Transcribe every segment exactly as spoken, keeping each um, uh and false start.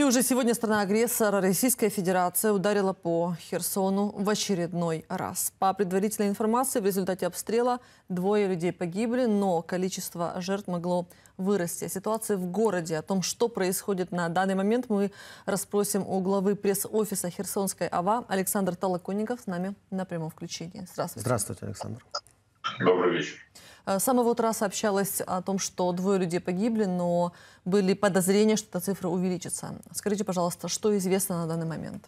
И уже сегодня страна-агрессор Российская Федерация ударила по Херсону в очередной раз. По предварительной информации, в результате обстрела двое людей погибли, но количество жертв могло вырасти. О ситуации в городе, о том, что происходит на данный момент, мы расспросим у главы пресс-офиса Херсонской ОВА Александр Толоконников, с нами на прямом включении. Здравствуйте. Здравствуйте, Александр. Добрый вечер. С самого утра сообщалось о том, что двое людей погибли, но были подозрения, что эта цифра увеличится. Скажите, пожалуйста, что известно на данный момент?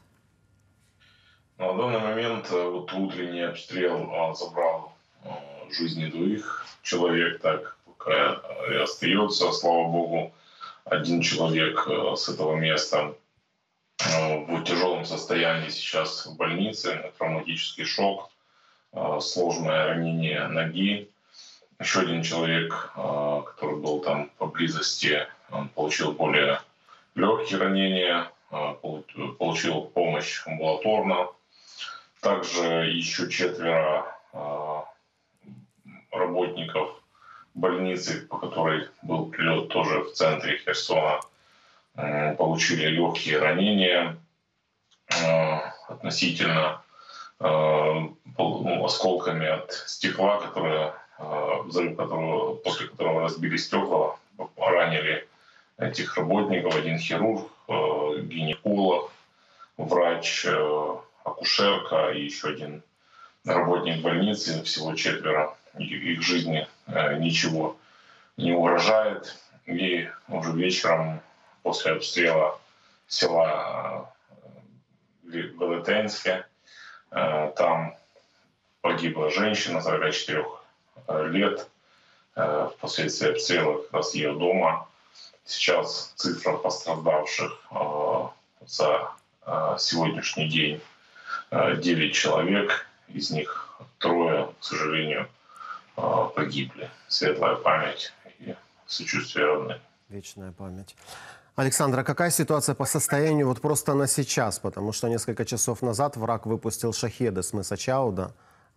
На данный момент вот утренний обстрел забрал жизни двоих человек, так пока и остается, слава богу, один человек с этого места в тяжелом состоянии сейчас в больнице, травматический шок, сложное ранение ноги. Еще один человек, который был там поблизости, он получил более легкие ранения, получил помощь амбулаторно. Также еще четверо работников больницы, по которой был прилет, тоже в центре Херсона, получили легкие ранения относительно осколками от стекла, которые... взрыв, которого, после которого разбили стекла, ранили этих работников. Один хирург, гинеколог, врач, акушерка и еще один работник больницы. Всего четверо. Их жизни ничего не угрожает. И уже вечером после обстрела села Балетенске там погибла женщина сорока четырёх лет впоследствии обстрела как раз ее дома. Сейчас цифра пострадавших за сегодняшний день девять человек, из них трое, к сожалению, погибли. Светлая память и сочувствие родных. Вечная память. Александра, какая ситуация по состоянию вот просто на сейчас? Потому что несколько часов назад враг выпустил шахеды с мыса Чауда.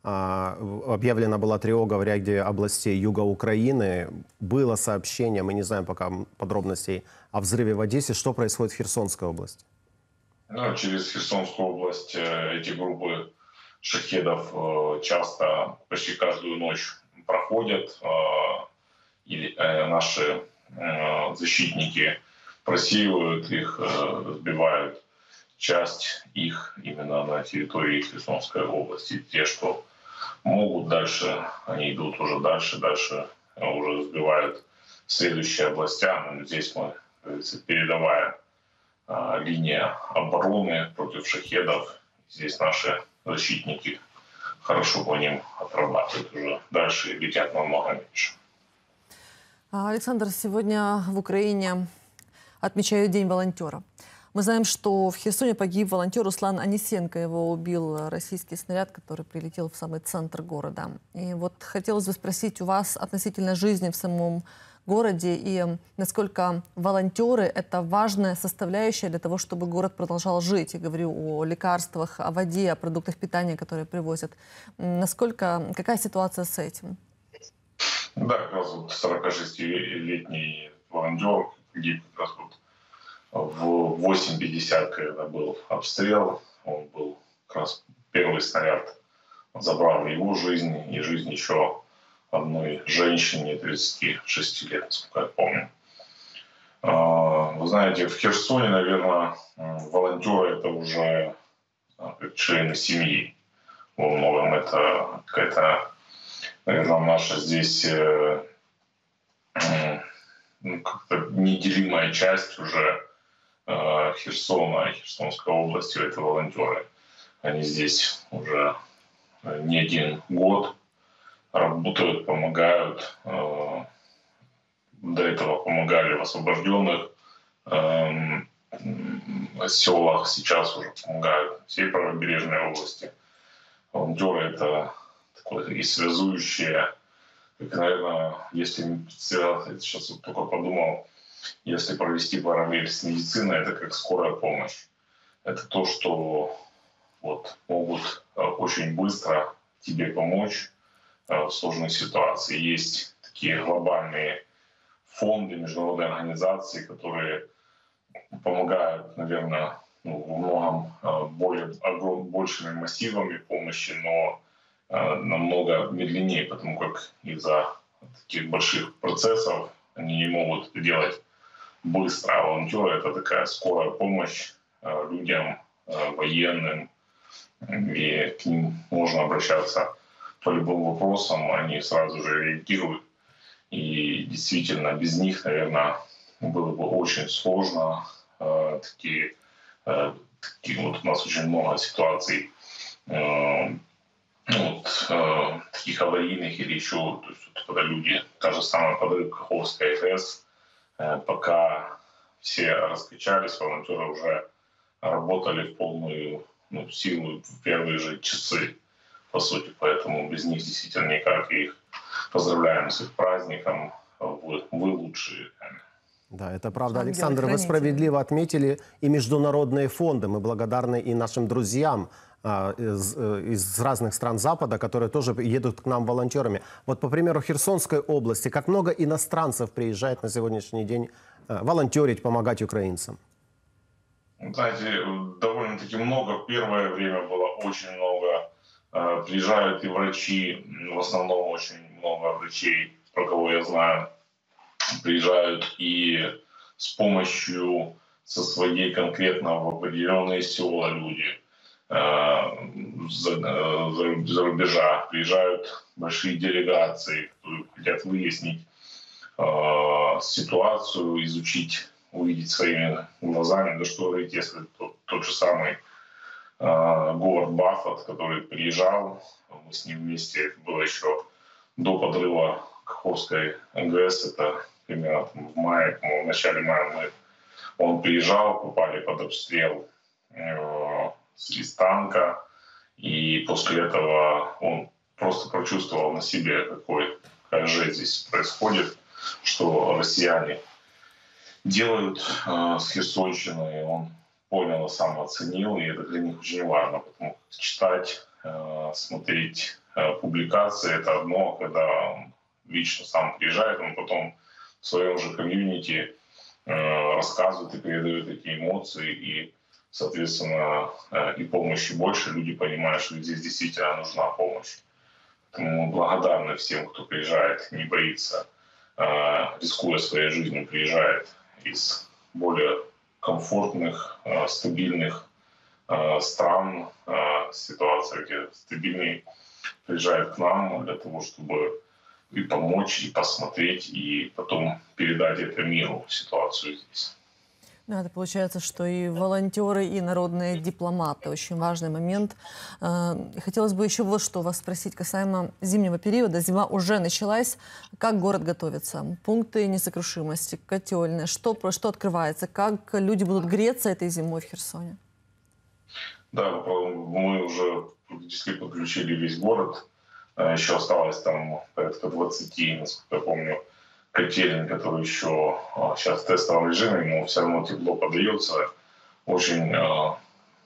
Объявлена была тревога в ряде областей юга Украины. Было сообщение, мы не знаем пока подробностей, о взрыве в Одессе. Что происходит в Херсонской области? Ну, через Херсонскую область эти группы шахедов часто, почти каждую ночь проходят. И наши защитники просеивают их, сбивают часть их именно на территории Херсонской области. Те, что могут дальше, они идут уже дальше, дальше уже сбивают следующие областя. Здесь мы, передовая а, линия обороны против шахедов. Здесь наши защитники хорошо по ним отрабатывают уже. Дальше летят намного меньше. Александр, сегодня в Украине отмечают День волонтера. Мы знаем, что в Херсоне погиб волонтер Руслан Онисенко. Его убил российский снаряд, который прилетел в самый центр города. И вот хотелось бы спросить у вас относительно жизни в самом городе и насколько волонтеры – это важная составляющая для того, чтобы город продолжал жить. Я говорю о лекарствах, о воде, о продуктах питания, которые привозят. Насколько, какая ситуация с этим? Да, как раз вот сорокашестилетний волонтер погиб как раз вот в восемь пятьдесят, когда был обстрел, он был как раз первый снаряд, забрал его жизнь и жизнь еще одной женщине тридцати шести лет, сколько я помню. Вы знаете, в Херсоне, наверное, волонтеры — это уже члены семьи. Во многом это какая-то, наверное, наша здесь ну, как-то неделимая часть уже Херсона и Херсонской области — это волонтеры. Они здесь уже не один год работают, помогают. До этого помогали в освобожденных селах, сейчас уже помогают всей правобережной области. Волонтеры — это такое и связующее, как, наверное, если сейчас вот только подумал, если провести параллель с медициной, это как скорая помощь. Это то, что вот, могут очень быстро тебе помочь в сложной ситуации. Есть такие глобальные фонды, международные организации, которые помогают, наверное, ну, во многом более, большими массивами помощи, но намного медленнее, потому как из-за таких больших процессов они не могут это делать быстро. А волонтеры — это такая скорая помощь людям, военным, и к ним можно обращаться по любым вопросам, они сразу же реагируют. И действительно, без них, наверное, было бы очень сложно. Такие, такие вот у нас очень много ситуаций, вот, таких аварийных или еще, то есть, когда люди, та же самая подрыв Каховской ГЭС, пока все раскачались, волонтеры уже работали в полную, ну, силу в первые же часы, по сути, поэтому без них действительно никак. И их поздравляем с их праздником, вы, вы лучшие. Да, это правда. Александр, вы справедливо отметили и международные фонды. Мы благодарны и нашим друзьям из, из разных стран Запада, которые тоже едут к нам волонтерами. Вот, по примеру, Херсонской области, как много иностранцев приезжает на сегодняшний день волонтерить, помогать украинцам? Знаете, довольно-таки много. Первое время было очень много. Приезжают и врачи, в основном очень много врачей, про кого я знаю. Приезжают и с помощью со своей конкретно в определенные села люди за рубежа. Приезжают большие делегации, которые хотят выяснить ситуацию, изучить, увидеть своими глазами. Да что говорить, если тот, тот же самый Говард Баффет, который приезжал, мы с ним вместе, это было еще до подрыва Каховской ГЭС, это примерно там, в мае, в начале мая мы, он приезжал, попали под обстрел э, из танка, и после этого он просто прочувствовал на себе, какой, какая жесть здесь происходит, что россияне делают э, с Херсонщиной. Он понял, сам оценил, и это для них очень важно, потому что читать, э, смотреть э, публикации — это одно, когда он лично сам приезжает, он потом в своем же комьюнити э, рассказывает и передает эти эмоции, и, соответственно, э, и помощи больше, люди понимают, что здесь действительно нужна помощь. Поэтому мы благодарны всем, кто приезжает, не боится, э, рискуя своей жизнью, приезжает из более комфортных, э, стабильных э, стран, э, ситуация, где стабильный, приезжает к нам для того, чтобы и помочь, и посмотреть, и потом передать это миру, ситуацию здесь. Ну, это получается, что и волонтеры, и народные дипломаты. Очень важный момент. Хотелось бы еще вот что вас спросить касаемо зимнего периода. Зима уже началась. Как город готовится? Пункты несокрушимости, котельные. Что, что открывается? Как люди будут греться этой зимой в Херсоне? Да, мы уже практически подключили весь город. Еще осталось там порядка двадцати, насколько я помню, котелень, который еще сейчас в тестовом режиме, ему все равно тепло подается. Очень э,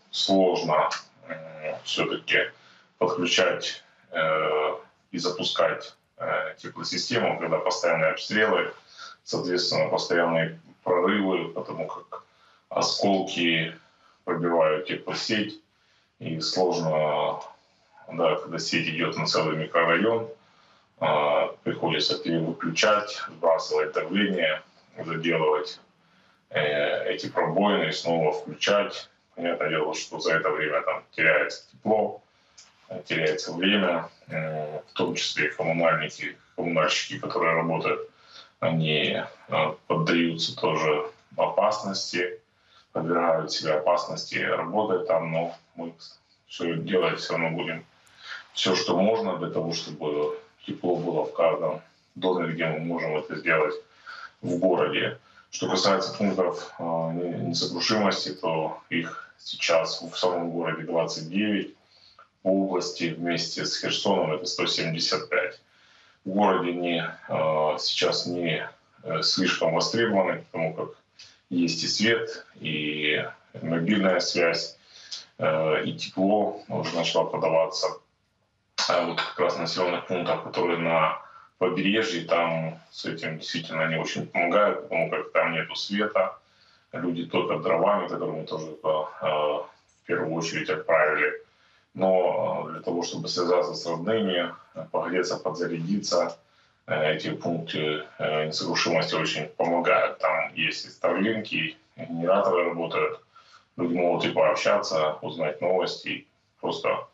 сложно э, все-таки подключать э, и запускать э, теплосистему, когда постоянные обстрелы, соответственно, постоянные прорывы, потому как осколки пробивают теплосеть, и сложно. Да, когда сеть идет на целый микрорайон, э, приходится перевыключать, сбрасывать давление, заделывать э, эти пробоины и снова включать. Понятное дело, что за это время там теряется тепло, э, теряется время, э, в том числе и коммунальники, коммунальщики, которые работают, они э, поддаются тоже опасности, подвергают себя опасности, работают там, но мы все делать все равно будем. Все, что можно, для того, чтобы тепло было в каждом доме, где мы можем это сделать в городе. Что касается пунктов несокрушимости, то их сейчас в самом городе двадцать девять, по области вместе с Херсоном это сто семьдесят пять. В городе не, сейчас не слишком востребованы, потому как есть и свет, и мобильная связь, и тепло уже начало подаваться. А вот как раз населенных пунктов, которые на побережье, там с этим действительно они очень помогают, потому как там нету света, люди только дровами, которые мы тоже в первую очередь отправили. Но для того, чтобы связаться с родными, погреться, подзарядиться, эти пункты несокрушимости очень помогают. Там есть и Starlink, и генераторы работают. Люди могут и пообщаться, узнать новости, просто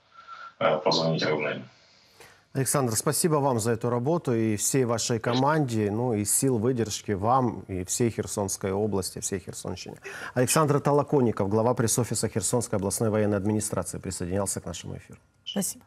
позвонить родным. Александр, спасибо вам за эту работу и всей вашей команде, ну и сил выдержки вам и всей Херсонской области, всей Херсонщине. Александр Толоконников, глава пресс-офиса Херсонской областной военной администрации, присоединялся к нашему эфиру. Спасибо.